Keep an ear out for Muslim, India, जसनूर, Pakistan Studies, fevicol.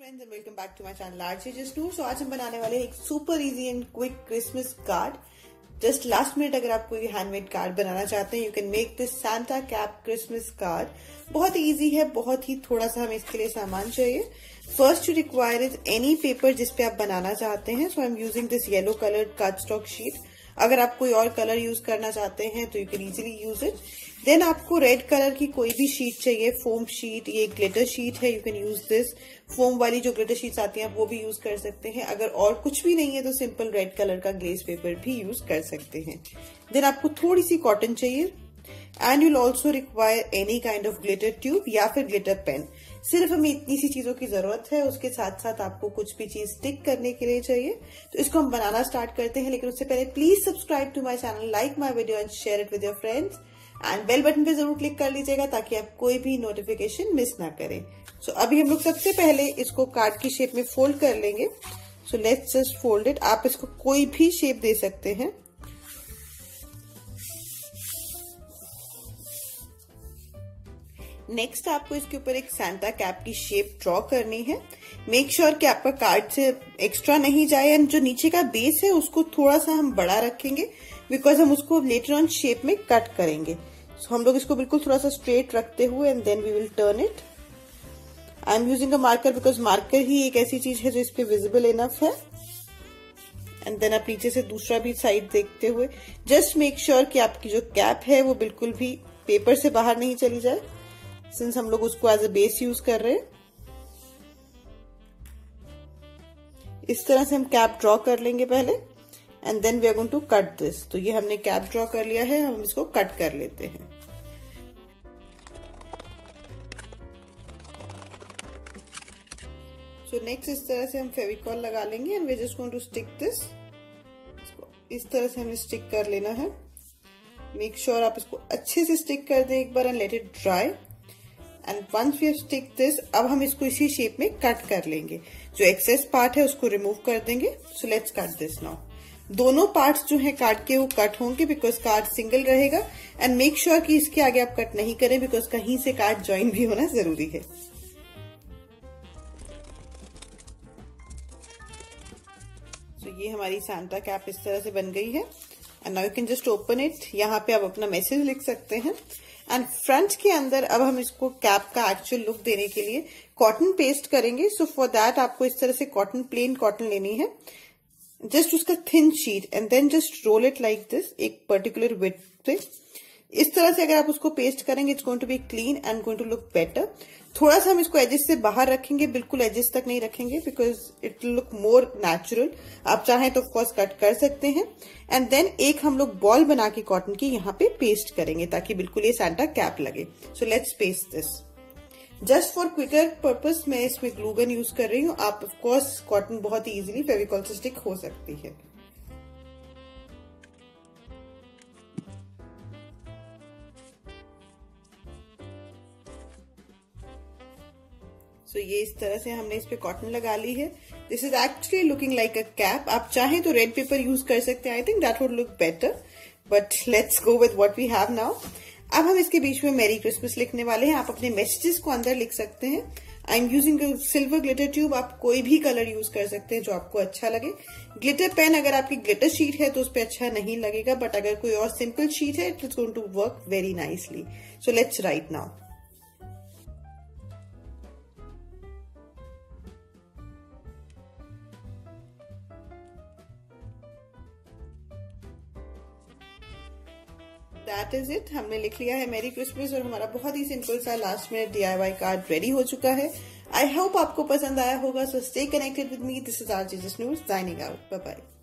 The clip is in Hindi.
Friends and welcome back to my channel RJ जसनूर। So आज हम बनाने वाले हैं एक super easy and quick Christmas card. Just last minute अगर आप कोई हैंडमेड कार्ड बनाना चाहते हैं, you can make this Santa cap Christmas card. बहुत इजी है, बहुत ही थोड़ा सा हमें इसके लिए सामान चाहिए। First you require is any paper जिसपे आप बनाना चाहते हैं। So I am using this yellow coloured card stock sheet. अगर आप कोई और कलर यूज करना चाहते हैं तो you can easily use it. Then आपको रेड कलर की कोई भी शीट चाहिए, फोम शीट, ये ग्लिटर शीट है, you can use this. Foam वाली जो ग्लिटर शीट्स आती हैं आप वो भी यूज कर सकते हैं। अगर और कुछ भी नहीं है तो सिंपल रेड कलर का ग्लेज पेपर भी यूज कर सकते हैं। देन आपको थोड़ी सी कॉटन चाहिए and you'll also require any kind of glitter tube या फिर ग्लिटर पेन। सिर्फ हमें इतनी सी चीजों की जरूरत है। उसके साथ साथ आपको कुछ भी चीज स्टिक करने के लिए चाहिए। तो इसको हम बनाना स्टार्ट करते हैं, लेकिन उससे पहले please subscribe to my channel, like my video and share it with your friends and bell button पे जरूर क्लिक कर लीजिएगा ताकि आप कोई भी नोटिफिकेशन मिस ना करें। सो अभी हम लोग सबसे पहले इसको कार्ड की शेप में फोल्ड कर लेंगे। So let's just fold it. आप इसको कोई भी शेप दे सकते हैं। नेक्स्ट आपको इसके ऊपर एक सांता कैप की शेप ड्रॉ करनी है। मेक श्योर कि आपका कार्ड से एक्स्ट्रा नहीं जाए एंड जो नीचे का बेस है उसको थोड़ा सा हम बड़ा रखेंगे बिकॉज हम उसको लेटर ऑन शेप में कट करेंगे। सो हम लोग इसको बिल्कुल थोड़ा सा स्ट्रेट रखते हुए and then we will turn it. I am using a marker because marker ही एक ऐसी चीज है जो इस पे विजिबल इनफ है। एंड देन आप नीचे से दूसरा भी साइड देखते हुए जस्ट मेक श्योर कि आपकी जो कैप है वो बिल्कुल भी पेपर से बाहर नहीं चली जाए, सिंस हम लोग उसको एज अ बेस यूज कर रहे हैं। इस तरह से हम कैप ड्रॉ कर लेंगे पहले and then we are going to cut this. तो ये हमने कैप ड्रॉ कर लिया है, हम इसको कट कर लेते हैं। सो नेक्स्ट इस तरह से हम फेविकॉल लगा लेंगे and we are just going to stick this. इस तरह से हमें स्टिक कर लेना है। मेक श्योर आप इसको अच्छे से स्टिक कर दें एक बार and let it dry. And once we have stick this, अब हम इसको इसी शेप में कट कर लेंगे। जो एक्सेस पार्ट है उसको रिमूव कर देंगे। So let's cut this now. दोनों पार्ट्स जो हैं कार्ड के वो कट होंगे बिकॉज कार्ड सिंगल रहेगा। एंड मेक श्योर कि इसके आगे आप कट नहीं करें बिकॉज कहीं से कार्ड ज्वाइन भी होना जरूरी है। सो ये हमारी सांता कैप इस तरह से बन गई है। And now you can just open it. यहाँ पे आप अपना मैसेज लिख सकते हैं। एंड फ्रंट के अंदर अब हम इसको कैप का एक्चुअल लुक देने के लिए कॉटन पेस्ट करेंगे। सो फॉर दैट आपको इस तरह से कॉटन, प्लेन कॉटन लेनी है, जस्ट उसका thin sheet and then just roll it like this, एक पर्टिकुलर विड्थ पे। इस तरह से अगर आप उसको पेस्ट करेंगे it's going to be clean and going to look better. थोड़ा सा हम इसको एजेस से बाहर रखेंगे, बिल्कुल एजेस तक नहीं रखेंगे because it look more natural. आप चाहें तो ऑफकोर्स कट कर सकते हैं। एंड देन एक हम लोग बॉल बना के कॉटन की यहाँ पे पेस्ट करेंगे ताकि बिल्कुल ये सांता कैप लगे। So let's paste this. Just for quicker purpose मैं इसमें ग्लू गन यूज कर रही हूँ। आप ऑफकोर्स कॉटन बहुत ही इजिली फेविकॉल से स्टिक हो सकती है। सो ये इस तरह से हमने इस पे कॉटन लगा ली है। This is actually looking like a cap. आप चाहें तो रेड पेपर यूज कर सकते हैं। I think that would look better but let's go with what we have now. अब हम इसके बीच में मेरी क्रिसमस लिखने वाले हैं। आप अपने मैसेजेस को अंदर लिख सकते हैं। I am using silver glitter tube. आप कोई भी कलर यूज कर सकते हैं जो आपको अच्छा लगे। ग्लिटर पेन अगर आपकी ग्लिटर शीट है तो उस पर अच्छा नहीं लगेगा, बट अगर कोई और सिंपल शीट है it is going to work very nicely. So let's write now. That is it। हमने लिख लिया है मेरी क्रिसमस और हमारा बहुत ही सिंपल सा last minute DIY card ready हो चुका है। आई होप आपको पसंद आया होगा। So stay connected with me. This is RJ जसनूर signing out. Bye bye.